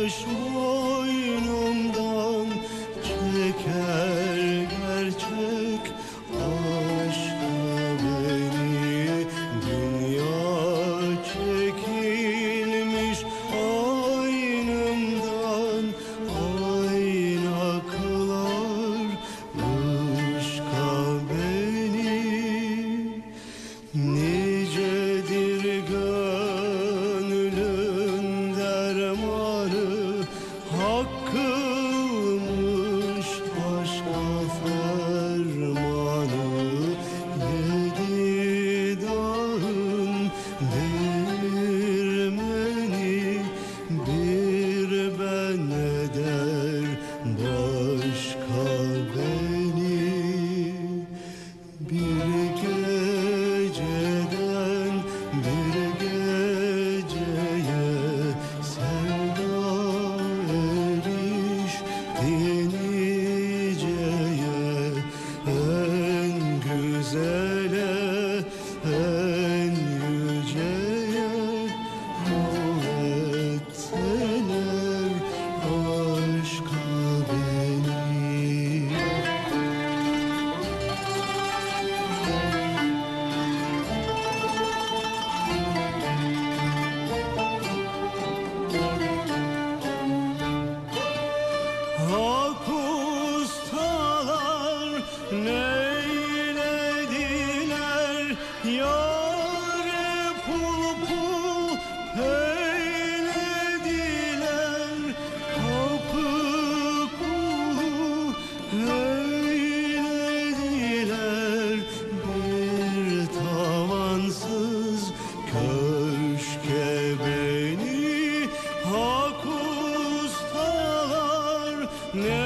taş boynumdan çeker gerçek aşk beni. Dünya çekilmiş aynımdan, ayna kılar ışka beni. Nicedir gönlün dermanı, hakkılmış aşka fermanı. Yedi dağın değirmeni, bir ben eder başka beni. Bir geceden bir geceye sevda erişti niceye, en güzele, en yüceye muhetteler aşka beni. Hak ustalar neylediler, yâre pul pul eylediler. Kapı kulu eylediler, bir tavansız köşke beni. Hak ustalar ne